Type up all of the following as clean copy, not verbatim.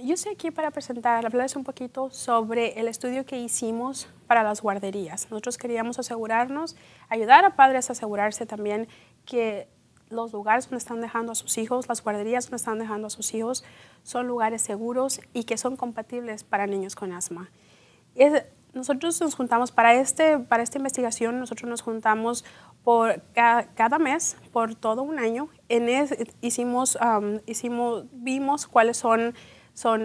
yo estoy aquí para presentar, hablarles un poquito sobre el estudio que hicimos para las guarderías. Nosotros queríamos asegurarnos, ayudar a padres a asegurarse también que los lugares donde están dejando a sus hijos, las guarderías donde están dejando a sus hijos, son lugares seguros y que son compatibles para niños con asma. Nosotros nos juntamos, para esta investigación, nosotros nos juntamos por cada mes, por todo un año. Vimos cuáles son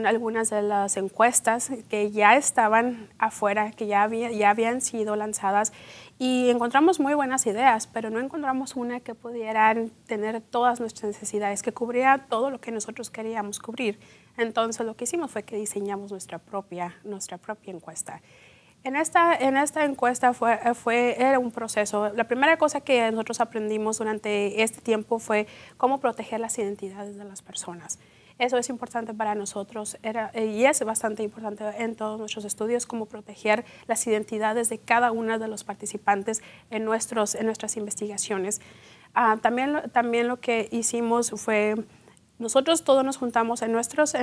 algunas de las encuestas que ya estaban afuera, que ya habían sido lanzadas, y encontramos muy buenas ideas, pero no encontramos una que pudiera tener todas nuestras necesidades, que cubriera todo lo que nosotros queríamos cubrir. Entonces lo que hicimos fue que diseñamos nuestra propia encuesta. En esta encuesta era un proceso. La primera cosa que nosotros aprendimos durante este tiempo fue cómo proteger las identidades de las personas. Eso es importante para nosotros y es bastante importante en todos nuestros estudios, cómo proteger las identidades de cada uno de los participantes en nuestras investigaciones. También lo que hicimos fue, nosotros todos nos juntamos en nuestras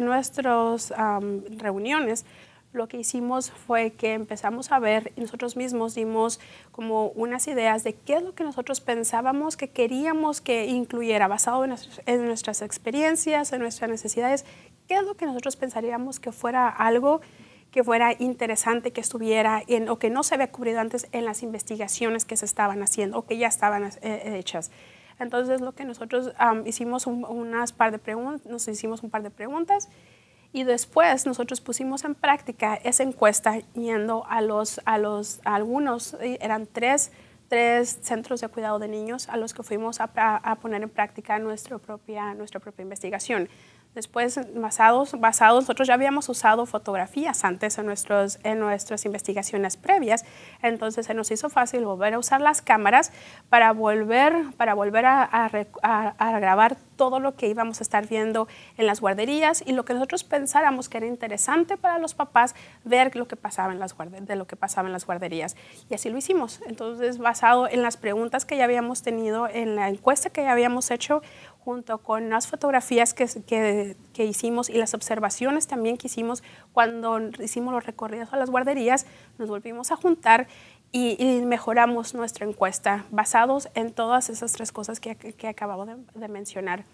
reuniones. Lo que hicimos fue que empezamos a ver y nosotros mismos dimos como unas ideas de qué es lo que nosotros pensábamos que queríamos que incluyera, basado en nuestras experiencias, en nuestras necesidades, qué es lo que nosotros pensaríamos que fuera algo que fuera interesante que estuviera o que no se había cubrido antes en las investigaciones que se estaban haciendo o que ya estaban hechas. Entonces lo que nosotros hicimos nos hicimos un par de preguntas. Y después nosotros pusimos en práctica esa encuesta yendo a algunos, eran tres centros de cuidado de niños a los que fuimos a poner en práctica nuestra propia investigación. Después, nosotros ya habíamos usado fotografías antes en nuestras investigaciones previas, entonces se nos hizo fácil volver a usar las cámaras para volver a grabar todo lo que íbamos a estar viendo en las guarderías y lo que nosotros pensáramos que era interesante para los papás ver lo que pasaba en las guarderías. Y así lo hicimos. Entonces, basado en las preguntas que ya habíamos tenido, en la encuesta que ya habíamos hecho, junto con las fotografías que hicimos y las observaciones también que hicimos cuando hicimos los recorridos a las guarderías, nos volvimos a juntar y mejoramos nuestra encuesta basados en todas esas tres cosas que acabamos de mencionar.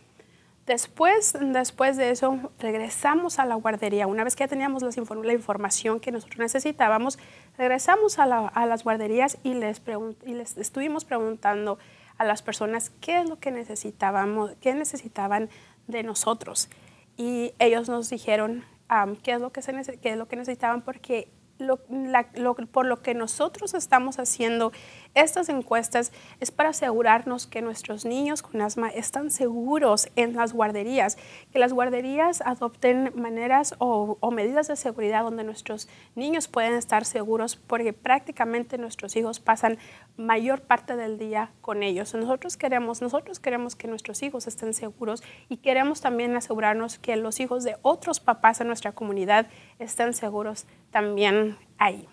Después de eso, regresamos a la guardería. Una vez que ya teníamos la información que nosotros necesitábamos, regresamos a las guarderías y les estuvimos preguntando a las personas qué es lo que necesitaban de nosotros. Y ellos nos dijeron qué es lo que necesitaban, porque por lo que nosotros estamos haciendo estas encuestas es para asegurarnos que nuestros niños con asma están seguros en las guarderías, que las guarderías adopten maneras o medidas de seguridad donde nuestros niños pueden estar seguros, porque prácticamente nuestros hijos pasan mayor parte del día con ellos. Nosotros queremos que nuestros hijos estén seguros y queremos también asegurarnos que los hijos de otros papás en nuestra comunidad estén seguros también ahí.